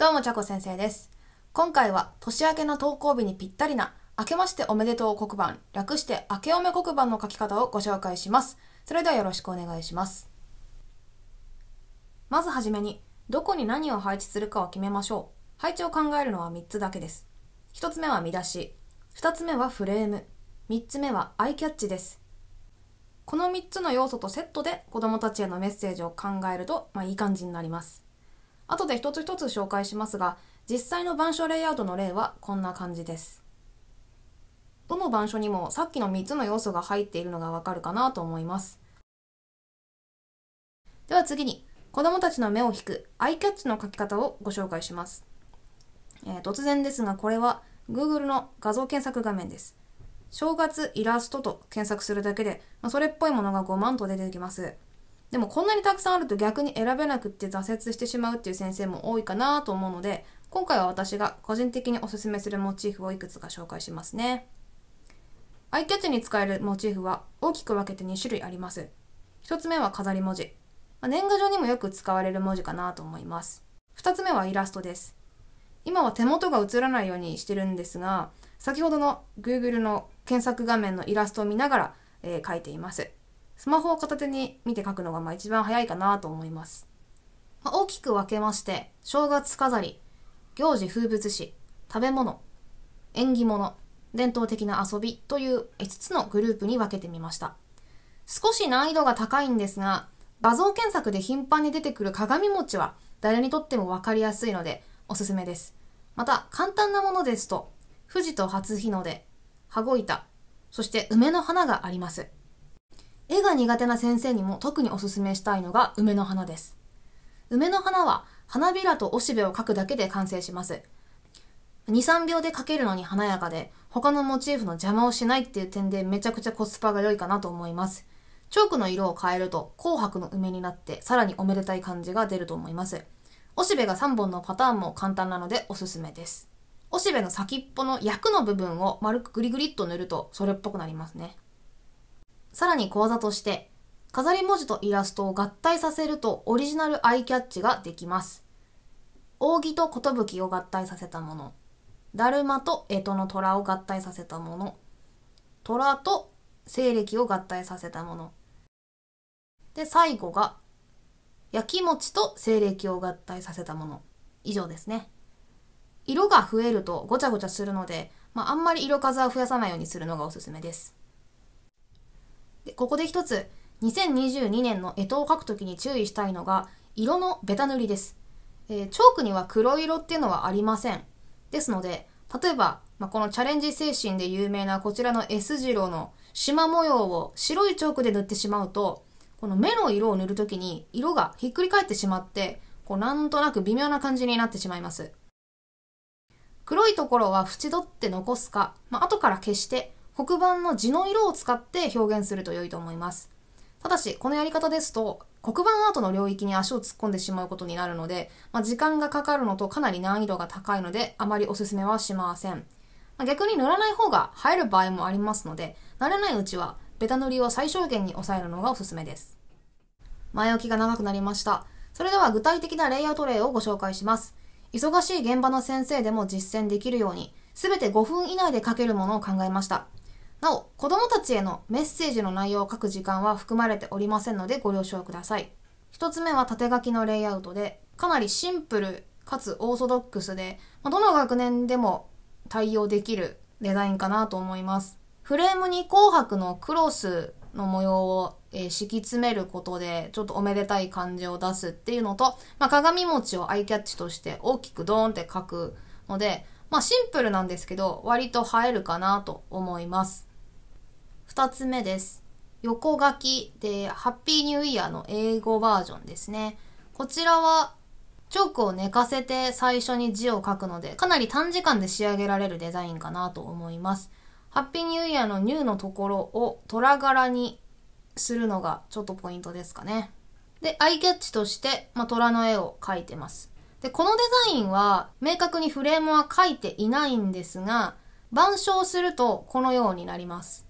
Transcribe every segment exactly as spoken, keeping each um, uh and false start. どうもちゃこ先生です。今回は年明けの登校日にぴったりな明けましておめでとう黒板、略して明けおめ黒板の書き方をご紹介します。それではよろしくお願いします。まずはじめにどこに何を配置するかを決めましょう。配置を考えるのはみっつだけです。ひとつめは見出し、ふたつめはフレーム、みっつめはアイキャッチです。このみっつの要素とセットで子どもたちへのメッセージを考えると、まあ、いい感じになります。後で一つ一つ紹介しますが、実際の板書レイアウトの例はこんな感じです。どの板書にもさっきのみっつの要素が入っているのがわかるかなと思います。では次に子どもたちの目を引くアイキャッチの書き方をご紹介します。えー、突然ですがこれは Google の画像検索画面です。正月イラストと検索するだけで、まあ、それっぽいものがごまんと出てきます。でもこんなにたくさんあると逆に選べなくって挫折してしまうっていう先生も多いかなと思うので、今回は私が個人的におすすめするモチーフをいくつか紹介しますね。アイキャッチに使えるモチーフは大きく分けてにしゅるいあります。ひとつめは飾り文字。まあ、年賀状にもよく使われる文字かなと思います。ふたつめはイラストです。今は手元が映らないようにしてるんですが、先ほどの Google の検索画面のイラストを見ながら、えー、描いています。スマホを片手に見て書くのがまあ一番早いかなと思います。まあ、大きく分けまして、正月飾り、行事風物詩、食べ物、縁起物、伝統的な遊びといういつつのグループに分けてみました。少し難易度が高いんですが、画像検索で頻繁に出てくる鏡餅は誰にとっても分かりやすいのでおすすめです。また簡単なものですと、富士と初日の出、羽子板、そして梅の花があります。絵が苦手な先生にも特におすすめしたいのが梅の花です。梅の花は花びらとおしべを描くだけで完成します。に、さんびょうで描けるのに華やかで、他のモチーフの邪魔をしないっていう点でめちゃくちゃコスパが良いかなと思います。チョークの色を変えると紅白の梅になってさらにおめでたい感じが出ると思います。おしべがさんぼんのパターンも簡単なのでおすすめです。おしべの先っぽの役の部分を丸くグリグリっと塗るとそれっぽくなりますね。さらに講座として、飾り文字とイラストを合体させるとオリジナルアイキャッチができます。扇と寿を合体させたもの、だるまと干支の虎を合体させたもの、虎と西暦を合体させたもの、で、最後が焼き餅と西暦を合体させたもの、以上ですね。色が増えるとごちゃごちゃするので、まあ、あんまり色数は増やさないようにするのがおすすめです。でここで一つ、にせんにじゅうにねんの干支を書くときに注意したいのが、色のベタ塗りです。えー、チョークには黒色っていうのはありません。ですので、例えば、まあ、このチャレンジ精神で有名なこちらの S 字路の縞模様を白いチョークで塗ってしまうと、この目の色を塗るときに色がひっくり返ってしまって、こうなんとなく微妙な感じになってしまいます。黒いところは縁取って残すか、まあ、後から消して、黒板の地の色を使って表現すると良いと思います。ただし、このやり方ですと、黒板アートの領域に足を突っ込んでしまうことになるので、まあ、時間がかかるのとかなり難易度が高いので、あまりおすすめはしません。まあ、逆に塗らない方が映える場合もありますので、慣れないうちは、ベタ塗りを最小限に抑えるのがおすすめです。前置きが長くなりました。それでは具体的なレイアウト例をご紹介します。忙しい現場の先生でも実践できるように、すべてごふん以内で書けるものを考えました。なお、子どもたちへのメッセージの内容を書く時間は含まれておりませんのでご了承ください。ひとつめは縦書きのレイアウトで、かなりシンプルかつオーソドックスで、どの学年でも対応できるデザインかなと思います。フレームに紅白のクロスの模様を敷き詰めることで、ちょっとおめでたい感じを出すっていうのと、まあ、鏡餅をアイキャッチとして大きくドーンって書くので、まあ、シンプルなんですけど、割と映えるかなと思います。二つ目です。横書きで、ハッピーニューイヤーの英語バージョンですね。こちらは、チョークを寝かせて最初に字を書くので、かなり短時間で仕上げられるデザインかなと思います。ハッピーニューイヤーのニューのところを虎柄にするのがちょっとポイントですかね。で、アイキャッチとして、まあ、虎の絵を描いてます。で、このデザインは、明確にフレームは描いていないんですが、板書をするとこのようになります。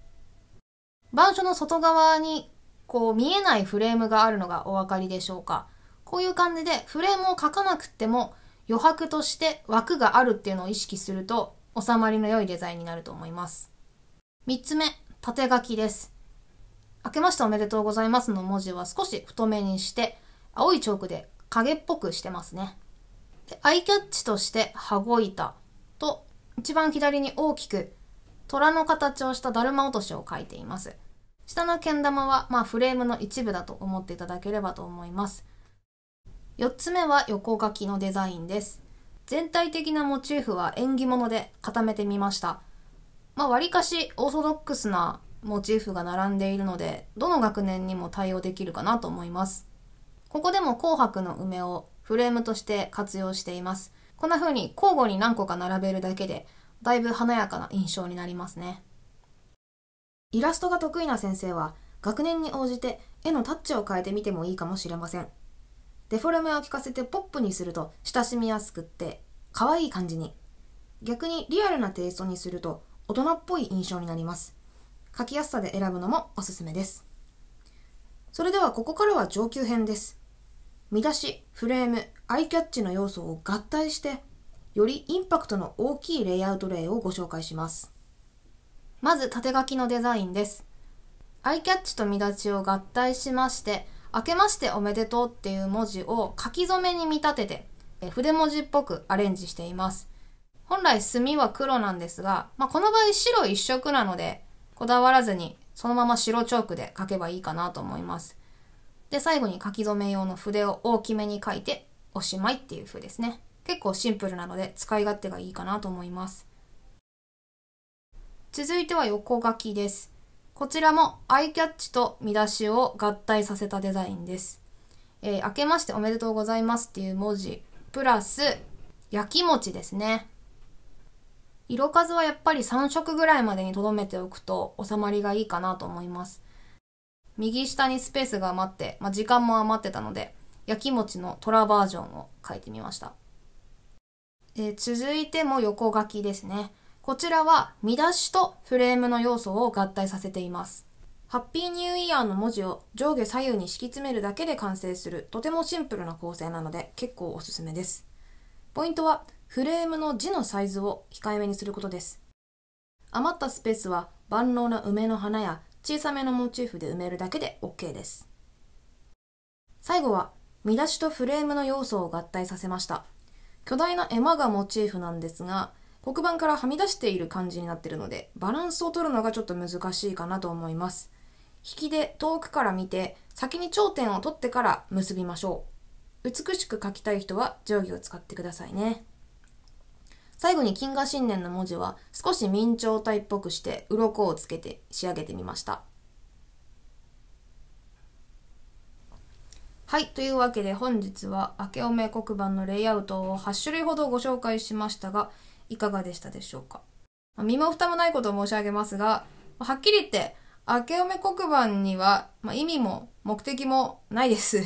板書の外側にこう見えないフレームがあるのがお分かりでしょうか。こういう感じでフレームを描かなくても余白として枠があるっていうのを意識すると収まりの良いデザインになると思います。みっつめ、縦書きです。明けましておめでとうございますの文字は少し太めにして、青いチョークで影っぽくしてますね。で、アイキャッチとして羽子板と一番左に大きく虎の形をしただるま落としを描いています。下のけん玉は、まあ、フレームの一部だと思っていただければと思います。よっつめは横書きのデザインです。全体的なモチーフは縁起物で固めてみました。まあ、割かしオーソドックスなモチーフが並んでいるので、どの学年にも対応できるかなと思います。ここでも紅白の梅をフレームとして活用しています。こんな風に交互に何個か並べるだけで、だいぶ華やかな印象になりますね。イラストが得意な先生は、学年に応じて絵のタッチを変えてみてもいいかもしれません。デフォルメを効かせてポップにすると親しみやすくって可愛い感じに、逆にリアルなテイストにすると大人っぽい印象になります。描きやすさで選ぶのもおすすめです。それではここからは上級編です。見出し、フレーム、アイキャッチの要素を合体してよりインパクトの大きいレイアウト例をご紹介します。まず縦書きのデザインです。アイキャッチと見出しを合体しまして、明けましておめでとうっていう文字を書き初めに見立てて、え筆文字っぽくアレンジしています。本来墨は黒なんですが、まあ、この場合白一色なので、こだわらずにそのまま白チョークで書けばいいかなと思います。で、最後に書き初め用の筆を大きめに書いておしまいっていう風ですね。結構シンプルなので使い勝手がいいかなと思います。続いては横書きです。こちらもアイキャッチと見出しを合体させたデザインです。えー、明けましておめでとうございますっていう文字、プラス、焼き餅ですね。色数はやっぱりさん色ぐらいまでに留めておくと収まりがいいかなと思います。右下にスペースが余って、まあ、時間も余ってたので、焼き餅の虎バージョンを書いてみました。えー、続いても横書きですね。こちらは見出しとフレームの要素を合体させています。ハッピーニューイヤーの文字を上下左右に敷き詰めるだけで完成する、とてもシンプルな構成なので結構おすすめです。ポイントはフレームの字のサイズを控えめにすることです。余ったスペースは万能な梅の花や小さめのモチーフで埋めるだけで OK です。最後は見出しとフレームの要素を合体させました。巨大な絵馬がモチーフなんですが、黒板からはみ出している感じになっているので、バランスを取るのがちょっと難しいかなと思います。引きで遠くから見て、先に頂点を取ってから結びましょう。美しく描きたい人は定規を使ってくださいね。最後に金河新年の文字は少し明朝体っぽくして、鱗をつけて仕上げてみました。はい。というわけで本日は明けおめ黒板のレイアウトをはち種類ほどご紹介しましたが、いかがでしたでしょうか。身も蓋もないことを申し上げますが、はっきり言って、明けおめ黒板には、まあ、意味も目的もないです。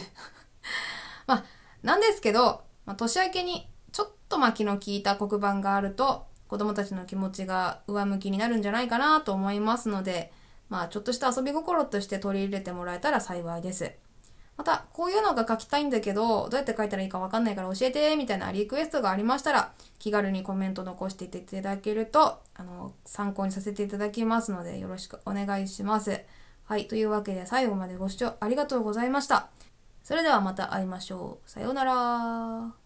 まあ、なんですけど、まあ、年明けにちょっとまあ気の利いた黒板があると、子供たちの気持ちが上向きになるんじゃないかなと思いますので、まあ、ちょっとした遊び心として取り入れてもらえたら幸いです。また、こういうのが書きたいんだけど、どうやって書いたらいいかわかんないから教えて、みたいなリクエストがありましたら、気軽にコメント残していただけると、あの、参考にさせていただきますので、よろしくお願いします。はい、というわけで最後までご視聴ありがとうございました。それではまた会いましょう。さようなら。